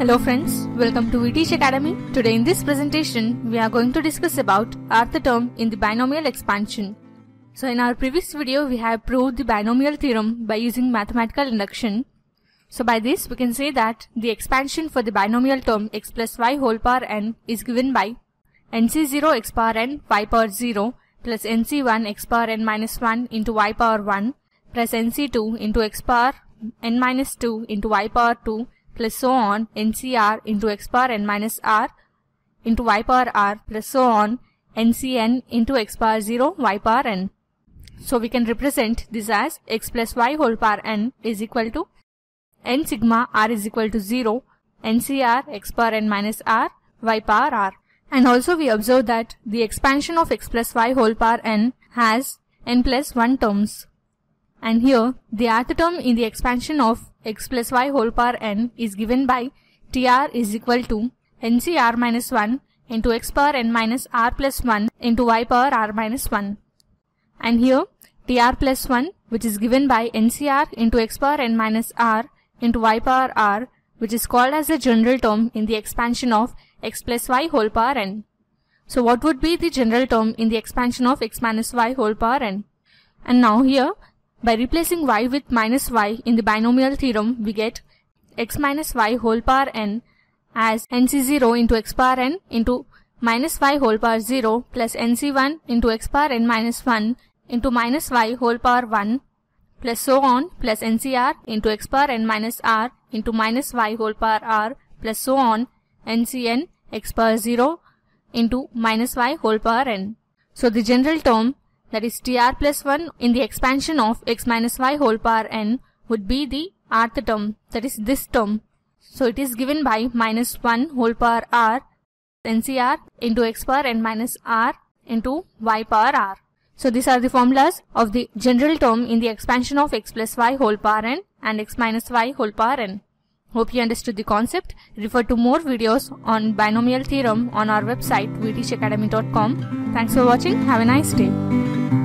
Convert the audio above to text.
Hello friends, welcome to We Teach Academy. Today in this presentation, we are going to discuss about rth term in the binomial expansion. So in our previous video, we have proved the binomial theorem by using mathematical induction. So by this, we can say that the expansion for the binomial term x plus y whole power n is given by nc0 x power n y power 0 plus nc1 x power n minus 1 into y power 1 plus nc2 into x power n minus 2 into y power 2 plus so on ncr into x power n minus r into y power r plus so on ncn into x power 0 y power n. So we can represent this as x plus y whole power n is equal to n sigma r is equal to 0 ncr x power n minus r y power r. And also we observe that the expansion of x plus y whole power n has n plus 1 terms. And here the rth term in the expansion of x plus y whole power n is given by tr is equal to ncr minus 1 into x power n minus r plus 1 into y power r minus 1. And here tr plus 1, which is given by ncr into x power n minus r into y power r, which is called as a general term in the expansion of x plus y whole power n. So what would be the general term in the expansion of x minus y whole power n? And now here, by replacing y with minus y in the binomial theorem, we get x minus y whole power n as nc0 into x power n into minus y whole power 0 plus nc1 into x power n minus 1 into minus y whole power 1 plus so on plus ncr into x power n minus r into minus y whole power r plus so on ncn x power 0 into minus y whole power n. So the general term, that is tr plus 1 in the expansion of x minus y whole power n, would be the rth term, that is this term. So it is given by minus 1 whole power r ncr into x power n minus r into y power r. So these are the formulas of the general term in the expansion of x plus y whole power n and x minus y whole power n. Hope you understood the concept. Refer to more videos on binomial theorem on our website, weteachacademy.com. Thanks for watching. Have a nice day.